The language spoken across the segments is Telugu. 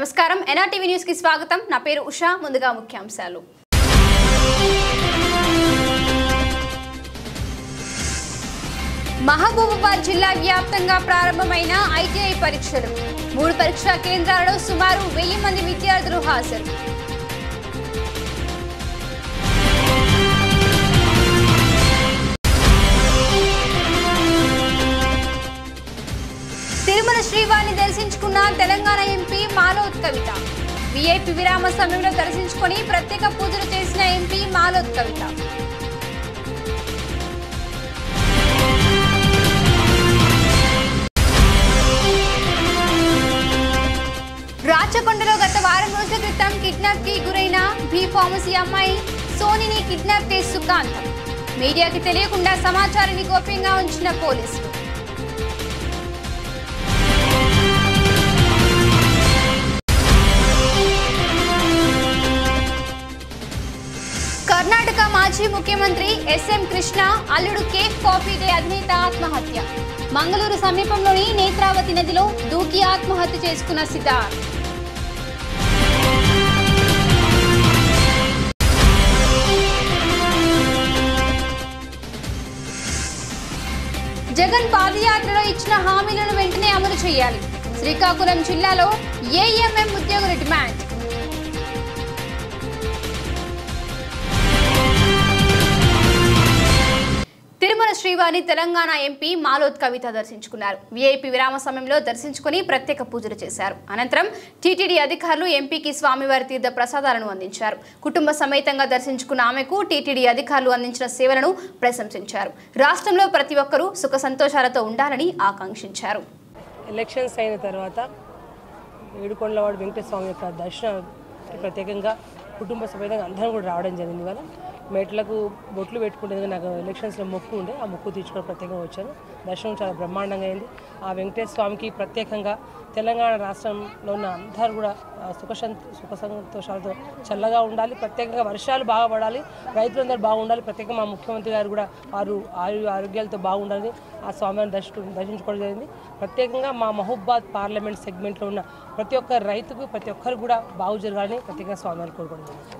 నమస్కారం ఎన్ఆర్టీవీ న్యూస్ కి స్వాగతం నా పేరు ఉషా ముందుగా ముఖ్యాంశాలు మహబూబాబాద్ జిల్లా వ్యాప్తంగా ప్రారంభమైన ఐటిఐ పరీక్షలు మూడు పరీక్షా కేంద్రాల్లో సుమారు 1000 మంది విద్యార్థులు హాజరు శ్రీవాణి దర్శించుకున్న తెలంగాణ ఎంపీ మాలోత్ కవిత విఐపి విరామ సమయంలో దర్శించుకొని ప్రత్యేక పూజలు చేసిన ఎంపీ మాలోత్ కవిత రాచకొండలో గత వారం రోజుల క్రితం కిడ్నాప్ కి గురైన బి ఫార్మసీ అమ్మాయి సోనిని కిడ్నాప్ చేసి సుఖాంతం మీడియాకి తెలియకుండా సమాచారాన్ని గోప్యంగా ఉంచిన పోలీసులు कर्नाटक माजी मुख्यमंत्री एसएम कृष्ण अल्लुडु केक कॉफी दे अभिनेता आत्महत्य मंगलूरु समीपंलोनी नेत्रावती नदिलो दूकी आत्महत्य चेसुकुन्न सिद्धार्थ जगन पादयात्रलो इच्चिन हामीलनु वेंटने अमलु चेयाली श्रीकाकुळं जिल्लालो एएंएं उद्योगुल डिमांड తిరుమల శ్రీవాణి తెలంగాణ ఎంపీ మాలోత్ కవిత దర్శించుకున్నారు విఐపి విరామ సమయంలో దర్శించుకొని ప్రత్యేక పూజలు చేశారు అనంతరం టీటీడీ అధికారులు ఎంపీకి స్వామివారి తీర్థ ప్రసాదాలను అందించారు కుటుంబ సమేతంగా దర్శించుకున్న ఆమెకు టీటీడీ అధికారులు అందించిన సేవలను ప్రశంసించారు రాష్ట్రంలో ప్రతి ఒక్కరూ సుఖ సంతోషాలతో ఉండాలని ఆకాంక్షించారు ఎలక్షన్స్ అయిన తర్వాత ఏడుకొండలవాడ వెంకటస్వామి యొక్క దర్శనం ప్రత్యేకంగా కుటుంబ సమేతంగా అందరం కూడా రావడం జరిగింది కదా మెట్లకు బొట్లు పెట్టుకుంటే నాకు ఎలక్షన్స్లో మొక్కు ఉండే ఆ మొక్కు తీర్చుకొని ప్రత్యేకంగా వచ్చాను దర్శనం చాలా బ్రహ్మాండంగా అయింది ఆ వెంకటేశ్వర స్వామికి ప్రత్యేకంగా తెలంగాణ రాష్ట్రంలో ఉన్న అందరూ కూడా సుఖ సంతోషాలతో చల్లగా ఉండాలి ప్రత్యేకంగా వర్షాలు బాగా పడాలి రైతులందరూ బాగుండాలి ప్రత్యేకంగా మా ముఖ్యమంత్రి గారు కూడా వారు ఆరోగ్యాలతో బాగుండాలని ఆ స్వామిని దర్శించుకోవడం జరిగింది ప్రత్యేకంగా మా మహబూబాబాద్ పార్లమెంట్ సెగ్మెంట్లో ఉన్న ప్రతి ఒక్క రైతుకు ప్రతి ఒక్కరు కూడా బాగు జరగాలని ప్రత్యేకంగా స్వామిని కోరుకోవడం జరిగింది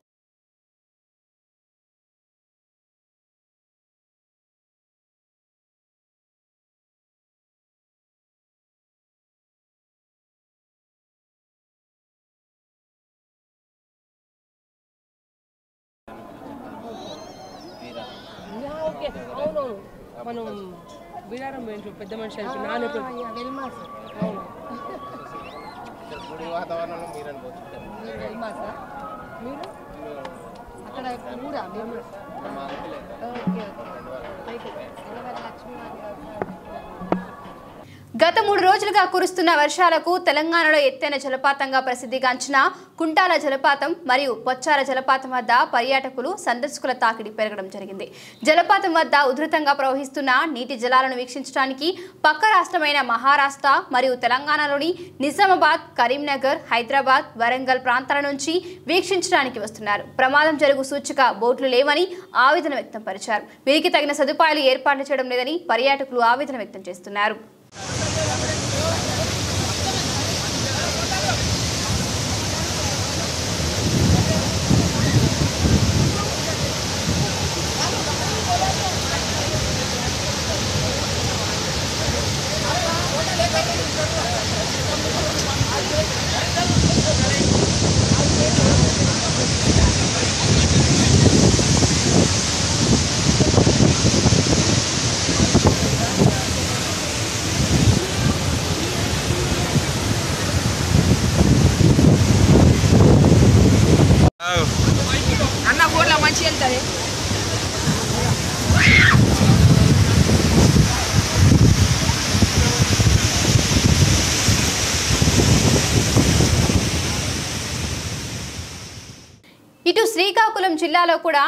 మనం విరారం పోయించు పెద్ద మనిషి గత 3 రోజులుగా కురుస్తున్న వర్షాలకు తెలంగాణలో ఎత్తైన జలపాతంగా ప్రసిద్ధిగాంచిన కుంటాల జలపాతం మరియు పొచ్చాల జలపాతం వద్ద పర్యాటకులు సందర్శకుల తాకిడి పెరగడం జరిగింది జలపాతం వద్ద ఉధృతంగా ప్రవహిస్తున్న నీటి జలాలను వీక్షించడానికి పక్క రాష్ట్రమైన మహారాష్ట్ర మరియు తెలంగాణలోని నిజామాబాద్ కరీంనగర్ హైదరాబాద్ వరంగల్ ప్రాంతాల నుంచి వీక్షించడానికి వస్తున్నారు ప్రమాదం జరుగు సూచిక బోట్లు లేవని ఆవేదన వ్యక్తం పరిచారు వీరికి తగిన సదుపాయాలు ఏర్పాటు చేయడం లేదని పర్యాటకులు ఆవేదన వ్యక్తం చేస్తున్నారు ఇటు శ్రీకాకుళం జిల్లాలో కూడా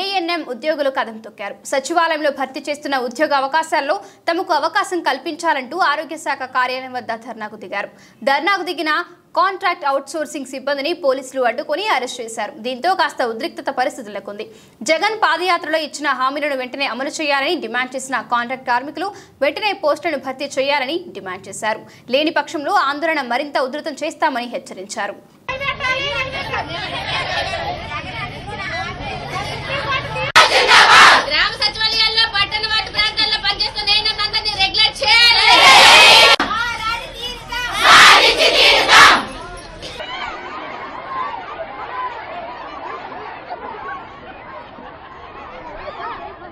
ఏఎన్ఎం ఉద్యోగులు కదం తొక్కారు సచివాలయంలో భర్తీ చేస్తున్న ఉద్యోగ అవకాశాల్లో తమకు అవకాశం కల్పించాలంటూ ఆరోగ్య శాఖ కార్యాలయం వద్ద ధర్నాకు దిగారు ధర్నాకు దిగిన కాంట్రాక్ట్ అవుట్సోర్సింగ్ సిబ్బందిని పోలీసులు అడ్డుకొని అరెస్ట్ చేశారు. దీంతో కాస్త ఉద్రిక్తత పరిస్థితులకు ఉంది. జగన్ పాదయాత్రలో ఇచ్చిన హామీలను వెంటనే అమలు చేయాలని డిమాండ్ చేసిన కాంట్రాక్ట్ కార్మికులు వెంటనే పోస్టులను భర్తీ చేయాలని డిమాండ్ చేశారు. లేని పక్షంలో ఆందోళన మరింత ఉధృతం చేస్తామని హెచ్చరించారు.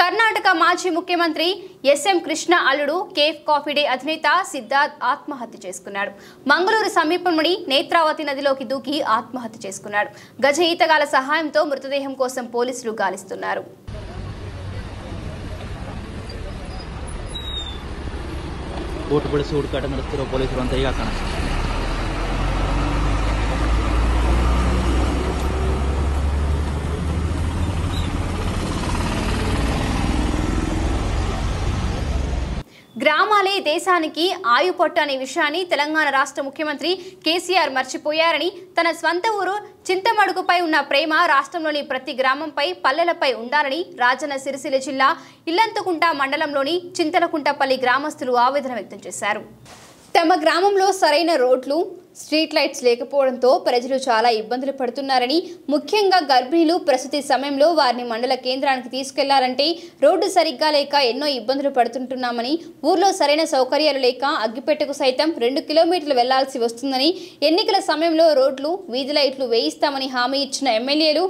कर्नाटक माजी मुख्यमंत्री ఎస్ఎం కృష్ణ అల్లుడు కేఫ్ కాఫీ డే అధినేత సిద్ధార్థ్ ఆత్మహత్య చేసుకున్నాడు. మంగళూరు సమీపంలోని నేత్రావతి నదిలోకి దూకి ఆత్మహత్య చేసుకున్నాడు. గజ ఈతగాల సహాయంతో మృతదేహం కోసం పోలీసులు గాలిస్తున్నారు. గ్రామాలే దేశానికి ఆయుపట్టు అనే విషయాన్ని తెలంగాణ రాష్ట్ర ముఖ్యమంత్రి కేసీఆర్ మర్చిపోయారని, తన స్వంత ఊరు చింతమడుగుపై ఉన్న ప్రేమ రాష్ట్రంలోని ప్రతి గ్రామంపై, పల్లెలపై ఉండాలని రాజన్న సిరిసిల్ల జిల్లా ఇల్లంతకుంట మండలంలోని చింతలకుంటపల్లి గ్రామస్తులు ఆవేదన వ్యక్తం చేశారు. తమ గ్రామంలో సరైన రోడ్లు, స్ట్రీట్ లైట్స్ లేకపోవడంతో ప్రజలు చాలా ఇబ్బందులు పడుతున్నారని, ముఖ్యంగా గర్భిణీలు ప్రసూతి సమయంలో వారిని మండల కేంద్రానికి తీసుకెళ్లాలంటే రోడ్డు సరిగ్గా లేక ఎన్నో ఇబ్బందులు పడుతుంటున్నామని, ఊర్లో సరైన సౌకర్యాలు లేక అగ్గిపెట్టకు సైతం 2 కిలోమీటర్లు వెళ్లాల్సి వస్తుందని, ఎన్నికల సమయంలో రోడ్లు, వీధి లైట్లు వేయిస్తామని హామీ ఇచ్చిన ఎమ్మెల్యేలు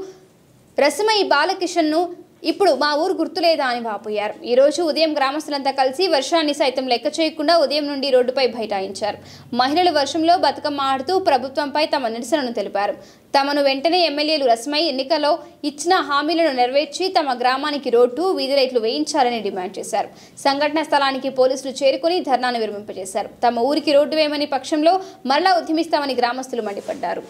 రసమయి బాలకిషన్ను ఇప్పుడు మా ఊరు గుర్తులేదా అని వాపోయారు. ఈరోజు ఉదయం గ్రామస్తులంతా కలిసి వర్షాన్ని సైతం లెక్క చేయకుండా ఉదయం నుండి రోడ్డుపై బైఠాయించారు. మహిళలు వర్షంలో బతుకమ్మ ఆడుతూ ప్రభుత్వంపై తమ నిరసనను తెలిపారు. తమను వెంటనే ఎమ్మెల్యేలు రసమై ఎన్నికల్లో ఇచ్చిన హామీలను నెరవేర్చి తమ గ్రామానికి రోడ్డు, వీధి లైట్లు వేయించాలని డిమాండ్ చేశారు. సంఘటన స్థలానికి పోలీసులు చేరుకుని ధర్నాను విరమింపజేశారు. తమ ఊరికి రోడ్డు వేయమని పక్షంలో మరలా ఉద్యమిస్తామని గ్రామస్తులు మండిపడ్డారు.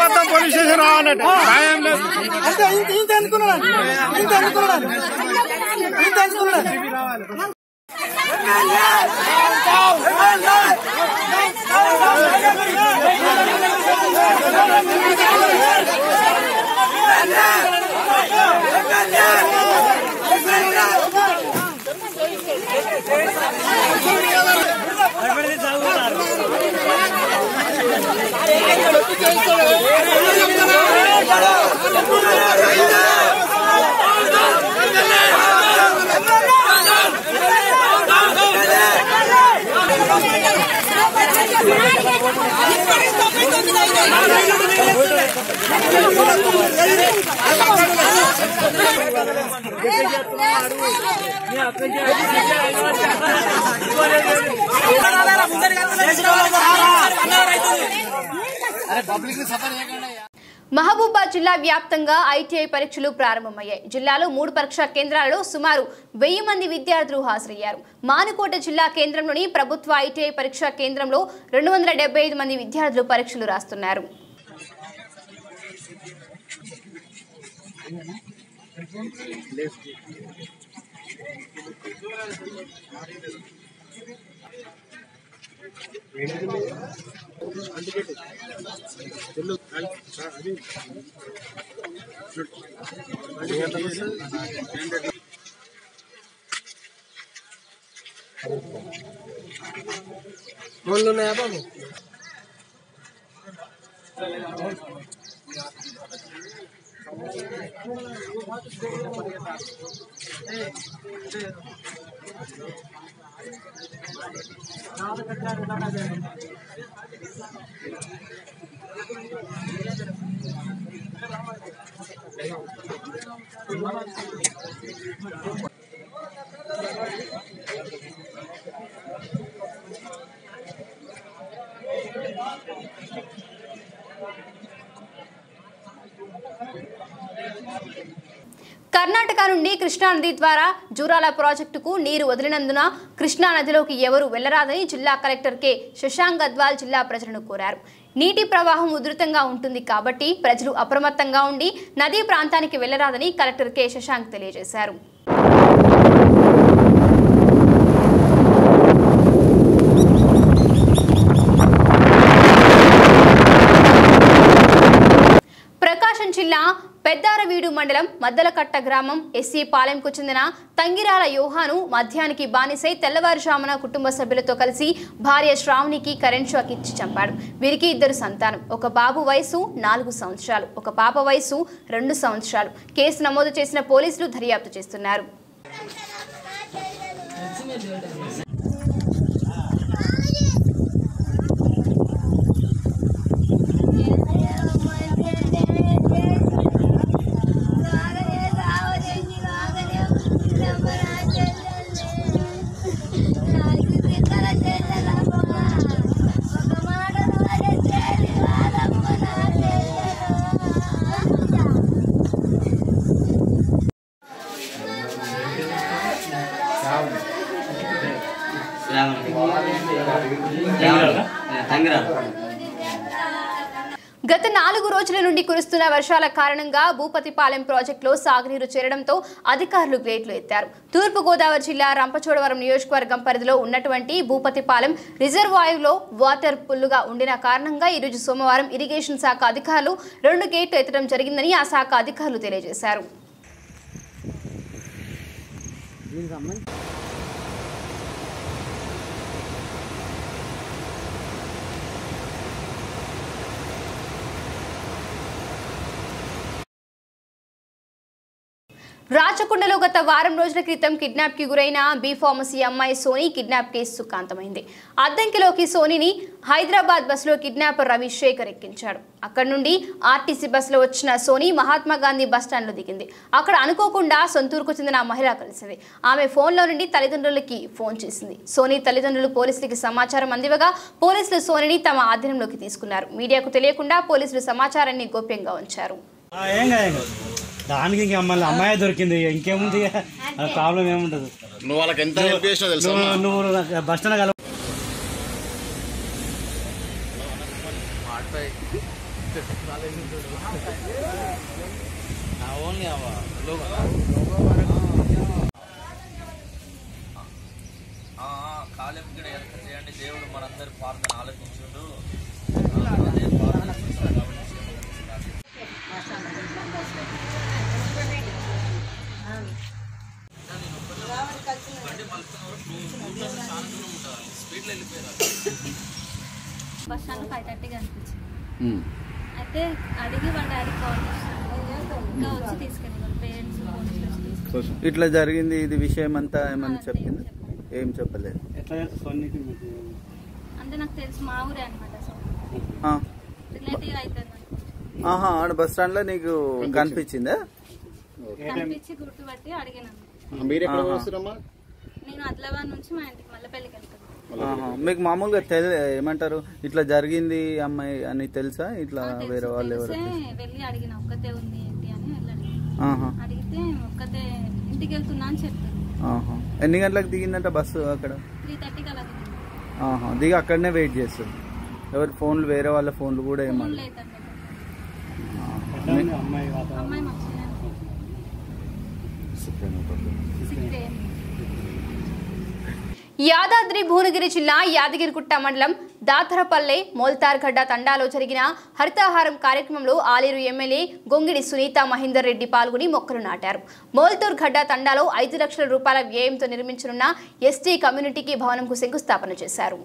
बता पुलिस स्टेशन మహబూబా జిల్లా వ్యాప్తంగా ఐటిఐ పరీక్షలు ప్రారంభమయ్యాయి. జిల్లాలో 3 పరీక్షా కేంద్రాలలో సుమారు 1000 మంది విద్యార్థులు హాజరయ్యారు. మానుకోట జిల్లా కేంద్రంలోని ప్రభుత్వ ఐటిఐ పరీక్షా కేంద్రంలో 275 మంది విద్యార్థులు పరీక్షలు రాస్తున్నారు. कर्नाटक नुंडी कृष्णा नदी द्वारा जूराल प्राजेक्टुकु नीरु वदिलिनंदुन कृष्णा नदिलोकी एवरू वेल्लरादनी जिल्ला कलेक्टर के शशांक गद्वाल जिल्ला प्रजलनु कोरारु. नीति प्रवाहం ఉధృతంగా ఉంటుంది కాబట్టి ప్రజలు అప్రమత్తంగా ఉండి నది ప్రాంతానికి వెళ్ళరాదని కలెక్టర్ కే శశాంక్ తెలియజేశారు. ప్రకాశం జిల్లా పెద్దారవీడు మండలం మద్దలకట్ట గ్రామం ఎస్సీ పాలెంకు చెందిన తంగిరాల యోహాను మధ్యానికి బానిసై తెల్లవారుజామున కుటుంబ సభ్యులతో కలిసి భార్య శ్రావణికి కరెంట్ షాక్ ఇచ్చి చంపాడు. వీరికి 2 సంతానం, ఒక బాబు వయసు 4 సంవత్సరాలు, ఒక పాప వయసు 2 సంవత్సరాలు. కేసు నమోదు చేసిన పోలీసులు దర్యాప్తు చేస్తున్నారు. గత 4 రోజుల నుండి కురుస్తున్న వర్షాల కారణంగా భూపతిపాలెం ప్రాజెక్టులో సాగునీరు చేరడంతో అధికారులు గేట్లు ఎత్తారు. తూర్పు గోదావరి జిల్లా రంపచోడవరం నియోజకవర్గం పరిధిలో ఉన్నటువంటి భూపతిపాలెం రిజర్వాయర్లో వాటర్ పుల్లుగా ఉండిన కారణంగా ఈరోజు సోమవారం ఇరిగేషన్ శాఖ అధికారులు 2 గేట్లు ఎత్తడం జరిగిందని ఆ శాఖ అధికారులు తెలియజేశారు. రాచకొండలో గత వారం రోజుల క్రితం కిడ్నాప్ కి గురైన బి ఫార్మసీ అమ్మాయి సోని కిడ్నాప్ కేసు సుఖాంతమైంది. అద్దంకిలోకి సోనిని హైదరాబాద్ బస్సులో కిడ్నాపర్ రవిశేఖర్ ఎక్కించాడు. అక్కడి నుండి ఆర్టీసీ బస్సులో వచ్చిన సోని మహాత్మా గాంధీ బస్టాండ్లో దిగింది. అక్కడ అనుకోకుండా సొంతూరుకు చెందిన మహిళ కలిసింది. ఆమె ఫోన్లో నుండి తల్లిదండ్రులకి ఫోన్ చేసింది. సోని తల్లిదండ్రులు పోలీసులకు సమాచారం అందివగా పోలీసులు సోనిని తమ ఆధీనంలోకి తీసుకున్నారు. మీడియాకు తెలియకుండా పోలీసులు సమాచారాన్ని గోప్యంగా ఉంచారు. దానికి ఇంకా మళ్ళీ అమ్మాయి దొరికింది, ఇంకేముంది ప్రాబ్లం ఏముంటుంది. నువ్వు బస్ స్టాండ్ కలవ చేయండి. దేవుడు మనందరి ప్రార్థన ఆలోచించుడు బస్ స్టాండ్ 5:30కి అనిపించింది. అయితే అడిగి వాళ్ళ డాడీకి కాల్ చేస్తాను వచ్చి తీసుకెళ్ళి వాళ్ళ పేరెంట్స్ ఇట్లా జరిగింది. ఇది విషయం అంతా ఏమన్నా చెప్పింది? ఏం చెప్పలేదు. అంటే నాకు తెలుసు మా ఊరే అనమాట. రిలేటివ్ అవుతుంది. ఆహా, ఆడ బస్ స్టాండ్ లో నీకు కనిపించిందా? కనిపించి గుర్తుపట్టి అడిగినాను. మీరు ఎక్కడ వస్తున్నారమ్మా? నేను అదిలాబాద్ నుంచి మా ఇంటికి మళ్ళీ పెళ్లికి వెళ్తాను. మీకు మామూలుగా ఏమంటారు ఇట్లా జరిగింది అమ్మాయి అని తెలుసా? ఇట్లా వేరే వాళ్ళు ఎవరు వెళ్ళి అడిగిన ఒక్కతే ఉంది ఏంటి అని అడిగితే ఒక్కతే ఇంటికి వెళ్తున్నా అని చెప్తాను. ఎన్ని గంటలకు దిగిందంట బస్సు? అక్కడ 3:30కి అలా దిగి అక్కడనే వెయిట్ చేస్తుంది. ఎవరి ఫోన్లు వేరే వాళ్ళ ఫోన్లు కూడా ఏమన్నా యాదాద్రి భువనగిరి జిల్లా యాదగిరిగుట్ట మండలం దాతరపల్లె మోల్తార్గడ్డ తండాలో జరిగిన హరితహారం కార్యక్రమంలో ఆలేరు ఎమ్మెల్యే గొంగిడి సునీత మహేందర్ రెడ్డి పాల్గొని మొక్కలు నాటారు. మోల్తార్గడ్డ తండాలో 5 లక్షల రూపాయల వ్యయంతో నిర్మించనున్న ఎస్టీ కమ్యూనిటీకి భవనంకు శంకుస్థాపన చేశారు.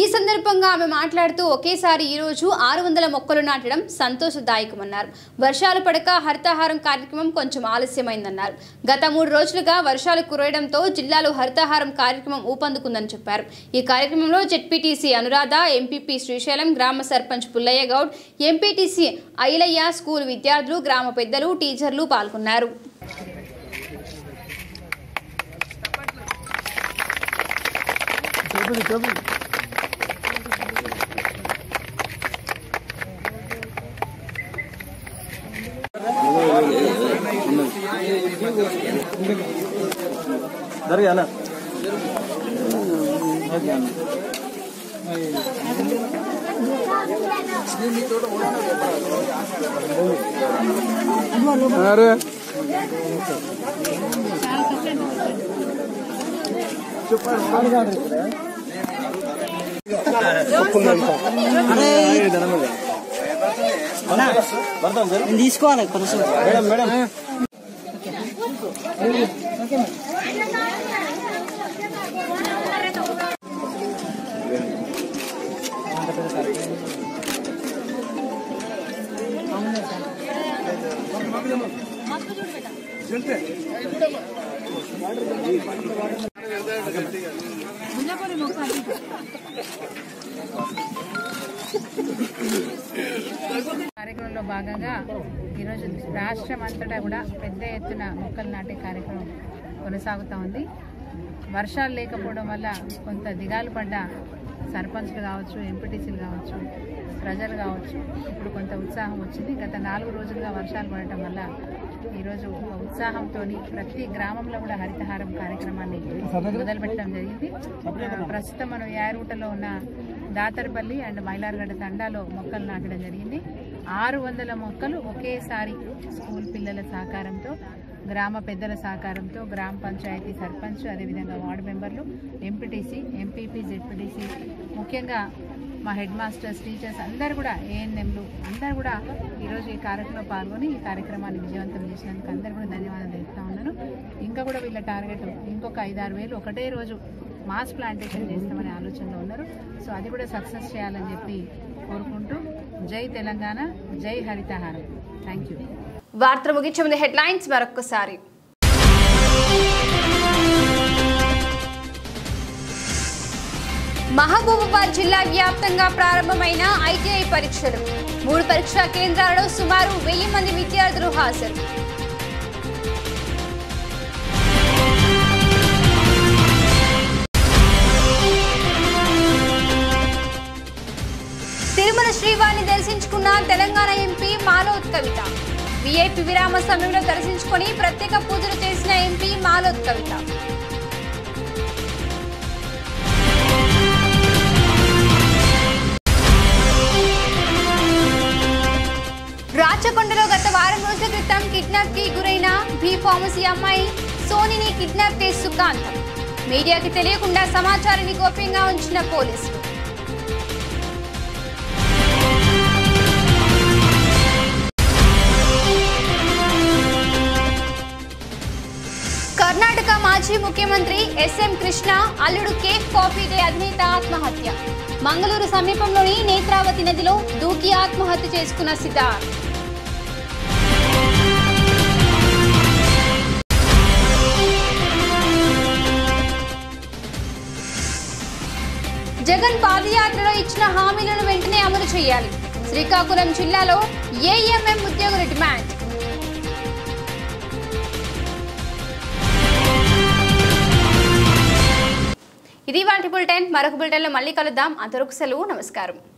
ఈ సందర్భంగా ఆమె మాట్లాడుతూ ఒకేసారి ఈరోజు 600 మొక్కలు నాటడం సంతోషదాయకమన్నారు. వర్షాలు పడక హరితహారం కార్యక్రమం కొంచెం ఆలస్యమైందన్నారు. గత 3 రోజులుగా వర్షాలు కురవడంతో జిల్లాలో హరితహారం కార్యక్రమం ఊపందుకుందని చెప్పారు. ఈ కార్యక్రమంలో జెడ్పీటీసీ అనురాధ, ఎంపీపీ శ్రీశైలం, గ్రామ సర్పంచ్ పుల్లయ్య గౌడ్, ఎంపీటీసీ ఐలయ్య, స్కూల్ విద్యార్థులు, గ్రామ పెద్దలు, టీచర్లు పాల్గొన్నారు. తీసుకోవాలి మేడం. మేడం కార్యక్రమంలో భాగంగా ఈరోజు రాష్ట్రం అంతటా కూడా పెద్ద ఎత్తున మొక్కలు నాటే కార్యక్రమం కొనసాగుతూ ఉంది. వర్షాలు లేకపోవడం వల్ల కొంత దిగాలు పడ్డ సర్పంచ్లు కావచ్చు, ఎంపీటీసీలు కావచ్చు, ప్రజలు కావచ్చు, ఇప్పుడు కొంత ఉత్సాహం వచ్చింది. గత 4 రోజులుగా వర్షాలు పడటం వల్ల ఈరోజు ఉత్సాహంతో ప్రతి గ్రామంలో కూడా హరితహారం కార్యక్రమాన్ని మొదలుపెట్టడం జరిగింది. ప్రస్తుతం మనం యారూటలో ఉన్న దాతరపల్లి అండ్ మైలార్గడ్డ తండాలో మొక్కలు నాటడం జరిగింది. 600 మొక్కలు ఒకేసారి స్కూల్ పిల్లల సహకారంతో, గ్రామ పెద్దల సహకారంతో, గ్రామ పంచాయతీ సర్పంచ్, అదేవిధంగా వార్డు మెంబర్లు, ఎంపీటీసీ, ఎంపీపీ, జెడ్పీటీసీ, ముఖ్యంగా మా హెడ్ మాస్టర్స్, టీచర్స్ అందరూ కూడా, ఏఎన్ఎంలు అందరూ కూడా ఈరోజు ఈ కార్యక్రమంలో పాల్గొని ఈ కార్యక్రమాన్ని విజయవంతం చేసినందుకు అందరూ కూడా ధన్యవాదాలు తెలుపుతా ఉన్నాను. ఇంకా కూడా వీళ్ళ టార్గెట్ ఇంకొక 5-6 వేలు ఒకటే రోజు మాస్ ప్లాంటేషన్ చేస్తామనే ఆలోచనలో ఉన్నారు. సో అది కూడా సక్సెస్ చేయాలని చెప్పి కోరుకుంటూ జై తెలంగాణ, జై హరితహారం. Thank you. వార్తలు ముగించే ముందు హెడ్లైన్స్ మరొకసారి. మహబూబాబాద్ జిల్లా వ్యాప్తంగా ప్రారంభమైన ఐటీఐ పరీక్షలు మూడు పరీక్షా కేంద్రాల్లో సుమారు 1000 మంది విద్యార్థులు హాజరు. తిరుమల శ్రీవారిని దర్శించుకున్న తెలంగాణ ఎంపీ మాలోత్ కవిత వీఐపీ విరామ సమయంలో దర్శించుకొని ప్రత్యేక పూజలు చేసిన ఎంపీ మాలోత్ కవిత. రాచకొండలో గత వారం రోజుల క్రితం కిడ్నాప్ కి గురైన బి ఫార్మసీ అమ్మాయి సోనిని కిడ్నాప్ చేసి సుఖాంతం. మీడియాకి తెలియకుండా సమాచారాన్ని గోప్యంగా ఉంచిన పోలీసులు. కర్ణాటక మాజీ ముఖ్యమంత్రి ఎస్ఎం కృష్ణ అల్లుడు కేఫ్ కాఫీ డే అధినేత ఆత్మహత్య. మంగళూరు సమీపంలోని నేత్రావతి నదిలో దూకి ఆత్మహత్య చేసుకున్న సిద్ధార్థ్. జగన్ పాదయాత్రలో ఇచ్చిన హామీలను వెంటనే అమలు చేయాలి. శ్రీకాకుళం జిల్లాలో ఏఎంఎం ఉద్యోగుల డిమాండ్. ఇది వాటి బులెటిన్. మరొక బులెటిన్లో మళ్ళీ కలుద్దాం. అంతవరకు సెలవు. నమస్కారం.